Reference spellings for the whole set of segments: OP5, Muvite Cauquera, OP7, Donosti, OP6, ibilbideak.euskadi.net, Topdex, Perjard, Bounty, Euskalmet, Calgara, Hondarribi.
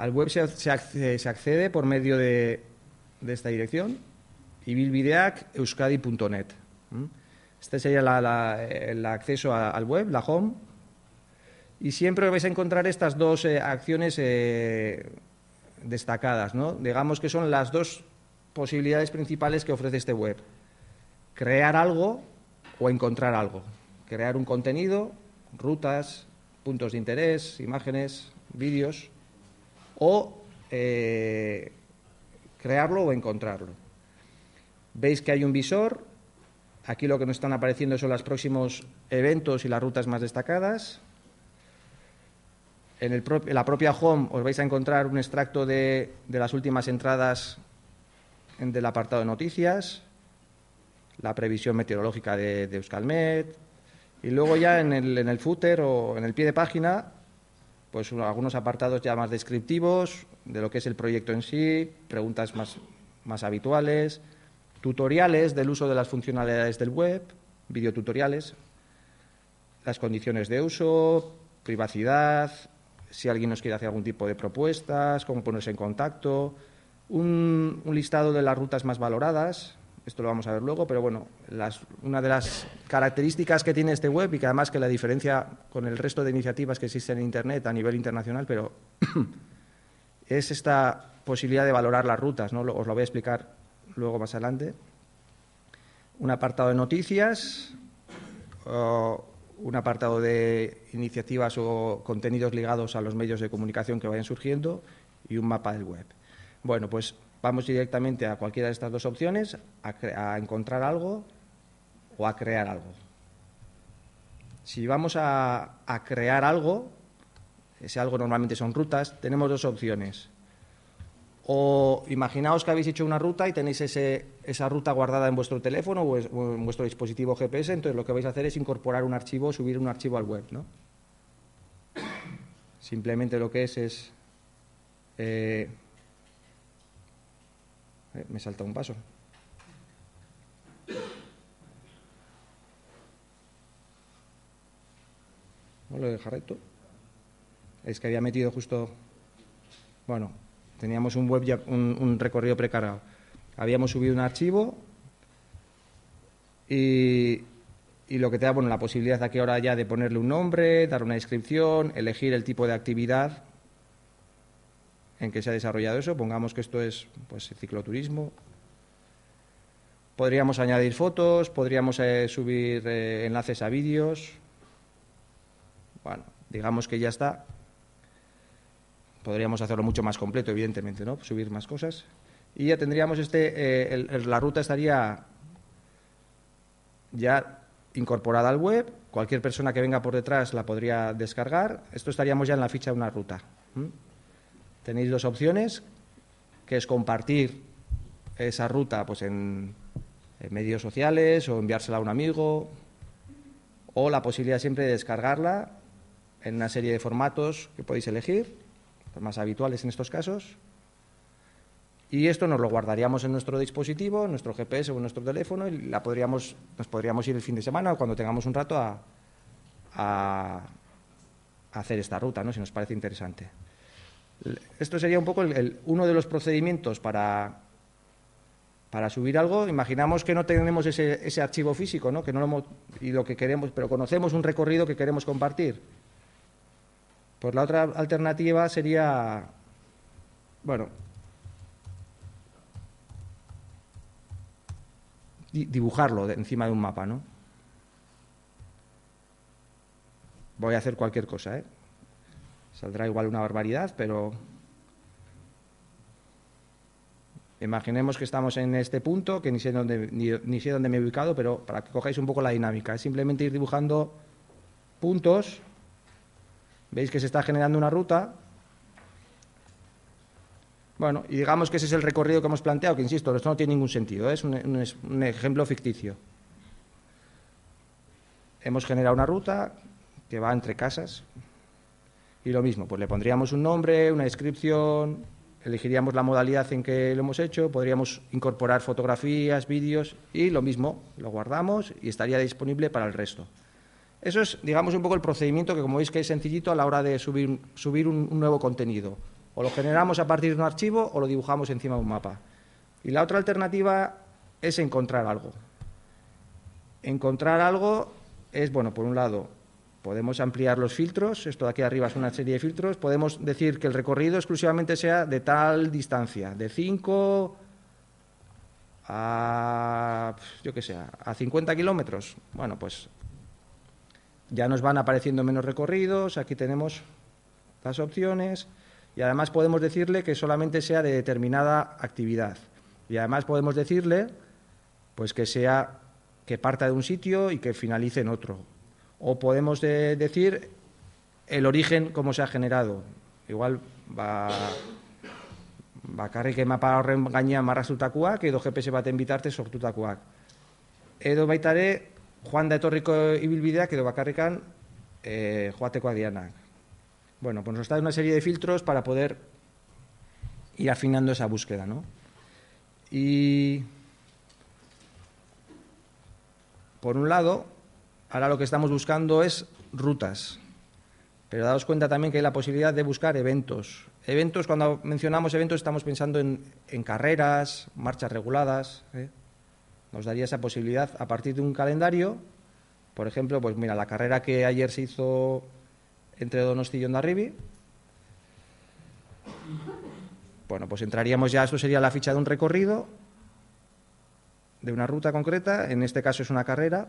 Al web se accede por medio de esta dirección, ibilbideak.euskadi.net. Este sería el acceso al web, la home. Y siempre vais a encontrar estas dos acciones destacadas, ¿no? Digamos que son las dos posibilidades principales que ofrece este web. Crear algo o encontrar algo. Crear un contenido, rutas, puntos de interés, imágenes, vídeos, o crearlo o encontrarlo. Veis que hay un visor. Aquí lo que nos están apareciendo son los próximos eventos y las rutas más destacadas. En la propia home os vais a encontrar un extracto de las últimas entradas del apartado de noticias, la previsión meteorológica de Euskalmet, y luego ya en el footer o en el pie de página, pues algunos apartados ya más descriptivos de lo que es el proyecto en sí, preguntas más habituales, tutoriales del uso de las funcionalidades del web, videotutoriales, las condiciones de uso, privacidad, si alguien nos quiere hacer algún tipo de propuestas, cómo ponerse en contacto, un listado de las rutas más valoradas. Esto lo vamos a ver luego, pero bueno, una de las características que tiene este web, y que además que la diferencia con el resto de iniciativas que existen en Internet a nivel internacional, pero es esta posibilidad de valorar las rutas, ¿no? Os lo voy a explicar luego más adelante. Un apartado de noticias, un apartado de iniciativas o contenidos ligados a los medios de comunicación que vayan surgiendo, y un mapa del web. Bueno, pues vamos directamente a cualquiera de estas dos opciones, a encontrar algo o a crear algo. Si vamos a crear algo, ese algo normalmente son rutas, tenemos dos opciones. O imaginaos que habéis hecho una ruta y tenéis esa ruta guardada en vuestro teléfono o en vuestro dispositivo GPS, entonces lo que vais a hacer es incorporar un archivo, subir un archivo al web, ¿no? Simplemente lo que es me salta un paso. No lo deja recto. Es que había metido justo. Bueno, teníamos un web ya, un recorrido precargado. Habíamos subido un archivo y lo que te da, bueno, la posibilidad aquí ahora ya de ponerle un nombre, dar una descripción, elegir el tipo de actividad en que se ha desarrollado eso. Pongamos que esto es, pues, cicloturismo. Podríamos añadir fotos, podríamos subir enlaces a vídeos. Bueno, digamos que ya está. Podríamos hacerlo mucho más completo, evidentemente, ¿no? Subir más cosas. Y ya tendríamos la ruta estaría ya incorporada al web. Cualquier persona que venga por detrás la podría descargar. Esto estaríamos ya en la ficha de una ruta. Tenéis dos opciones, que es compartir esa ruta, pues, en medios sociales, o enviársela a un amigo, o la posibilidad siempre de descargarla en una serie de formatos que podéis elegir, los más habituales en estos casos. Y esto nos lo guardaríamos en nuestro dispositivo, en nuestro GPS o en nuestro teléfono, y nos podríamos ir el fin de semana o cuando tengamos un rato a hacer esta ruta, ¿no? Si nos parece interesante. Esto sería un poco uno de los procedimientos para subir algo. Imaginamos que no tenemos ese archivo físico, ¿no? Que no lo hemos, y lo que queremos, pero conocemos un recorrido que queremos compartir. Pues la otra alternativa sería, bueno, dibujarlo encima de un mapa, ¿no? Voy a hacer cualquier cosa, ¿eh? Saldrá igual una barbaridad, pero imaginemos que estamos en este punto, que ni sé dónde me he ubicado, pero para que cojáis un poco la dinámica. Es simplemente ir dibujando puntos. Veis que se está generando una ruta. Bueno, y digamos que ese es el recorrido que hemos planteado, que insisto, esto no tiene ningún sentido, ¿eh? Es un ejemplo ficticio. Hemos generado una ruta que va entre casas. Y lo mismo, pues le pondríamos un nombre, una descripción, elegiríamos la modalidad en que lo hemos hecho, podríamos incorporar fotografías, vídeos, y lo mismo, lo guardamos y estaría disponible para el resto. Eso es, digamos, un poco el procedimiento que, como veis, que es sencillito a la hora de subir un nuevo contenido O lo generamos a partir de un archivo o lo dibujamos encima de un mapa. Y la otra alternativa es encontrar algo. Encontrar algo es, bueno, por un lado, podemos ampliar los filtros, esto de aquí arriba es una serie de filtros, podemos decir que el recorrido exclusivamente sea de tal distancia, de 5 a, yo qué sé, a 50 kilómetros. Bueno, pues ya nos van apareciendo menos recorridos, aquí tenemos las opciones y además podemos decirle que solamente sea de determinada actividad. Y además podemos decirle pues que sea que parta de un sitio y que finalice en otro. O podemos decir el origen, cómo se ha generado. Igual bakarrik mapa horren gainean marraztutakoak edo GPS baten bitartez sortutakoak. Edo baita ere joanda etorriko ibilbideak edo bakarrikan joatekoak dianak. Bueno, pues nos da una serie de filtros para poder ir afinando esa búsqueda, ¿no? Y por un lado, ahora lo que estamos buscando es rutas, pero daos cuenta también que hay la posibilidad de buscar eventos. Eventos, cuando mencionamos eventos, estamos pensando en carreras, marchas reguladas, ¿eh? Nos daría esa posibilidad a partir de un calendario. Por ejemplo, pues mira, la carrera que ayer se hizo entre Donosti y Hondarribi. Bueno, pues entraríamos ya, esto sería la ficha de un recorrido, de una ruta concreta, en este caso es una carrera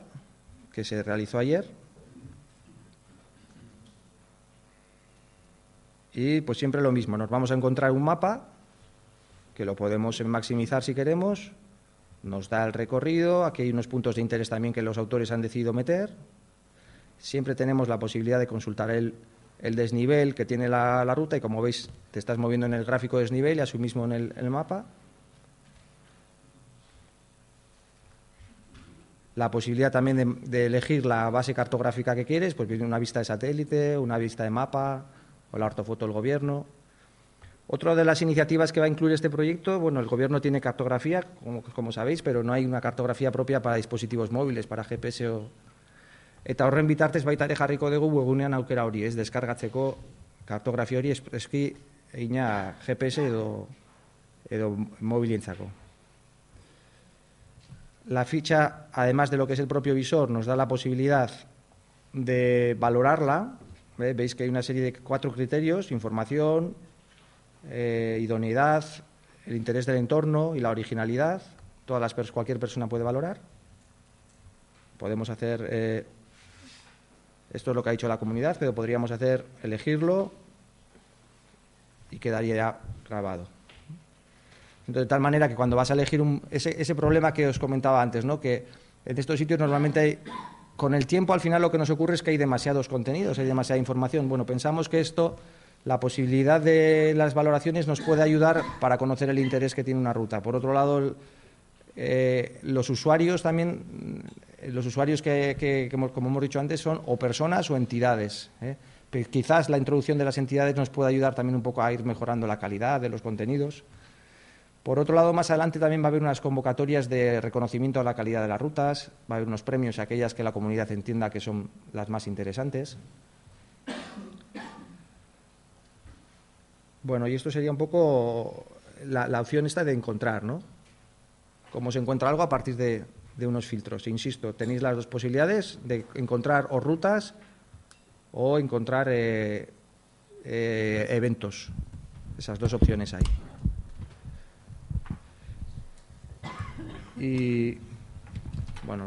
que se realizó ayer. Y pues siempre lo mismo, nos vamos a encontrar un mapa, que lo podemos maximizar si queremos, nos da el recorrido, aquí hay unos puntos de interés también que los autores han decidido meter. Siempre tenemos la posibilidad de consultar el desnivel que tiene la ruta y, como veis, te estás moviendo en el gráfico de desnivel y a su mismo en el mapa. La posibilidad también de elegir la base cartográfica que quieres, pues viene una vista de satélite, una vista de mapa o la ortofoto del Gobierno. Otra de las iniciativas que va a incluir este proyecto, bueno, el Gobierno tiene cartografía, como sabéis, pero no hay una cartografía propia para dispositivos móviles, para GPS o... Eta horren bitartez baita ere jarriko dugu webgunean aukera hori, ez deskargatzeko kartografia hori espreski egina GPS edo mobilientzako. La ficha, además de lo que es el propio visor, nos da la posibilidad de valorarla. Veis que hay una serie de 4 criterios: información, idoneidad, el interés del entorno y la originalidad. Cualquier persona puede valorar. Podemos hacer... esto es lo que ha dicho la comunidad, pero podríamos hacer elegirlo y quedaría ya grabado. Entonces, de tal manera que cuando vas a elegir ese problema que os comentaba antes, ¿no? Que en estos sitios normalmente hay, con el tiempo al final lo que nos ocurre es que hay demasiados contenidos, hay demasiada información. Bueno, pensamos que esto, la posibilidad de las valoraciones nos puede ayudar para conocer el interés que tiene una ruta. Por otro lado, los usuarios también... Los usuarios que, como hemos dicho antes, son o personas o entidades. Pero quizás la introducción de las entidades nos pueda ayudar también un poco a ir mejorando la calidad de los contenidos. Por otro lado, más adelante también va a haber unas convocatorias de reconocimiento a la calidad de las rutas, va a haber unos premios a aquellas que la comunidad entienda que son las más interesantes. Bueno, y esto sería un poco la opción esta de encontrar, ¿no? Cómo se encuentra algo a partir de unos filtros. Insisto, tenéis las dos posibilidades de encontrar o rutas o encontrar eventos. Esas dos opciones hay. Y, bueno,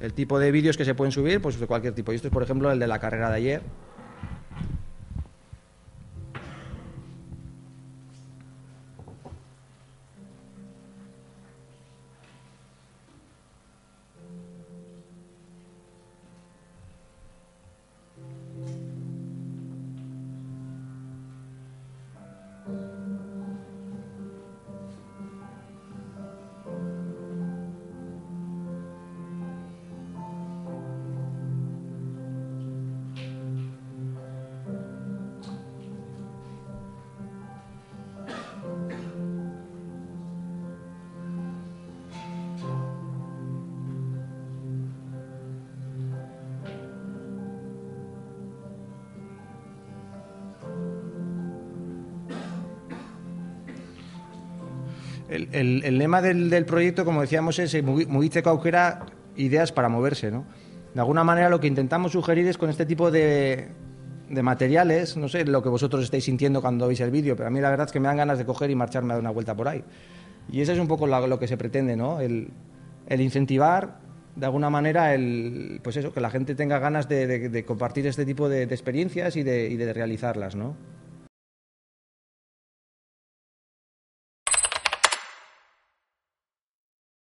el tipo de vídeos que se pueden subir, pues de cualquier tipo. Y esto es, por ejemplo, el de la carrera de ayer. El lema del proyecto, como decíamos, es Muvite Cauquera, ideas para moverse, ¿no? De alguna manera lo que intentamos sugerir es con este tipo de materiales, no sé lo que vosotros estáis sintiendo cuando veis el vídeo, pero a mí la verdad es que me dan ganas de coger y marcharme a dar una vuelta por ahí. Y eso es un poco lo que se pretende, ¿no? El incentivar, de alguna manera, pues eso, que la gente tenga ganas de compartir este tipo de experiencias y de realizarlas, ¿no?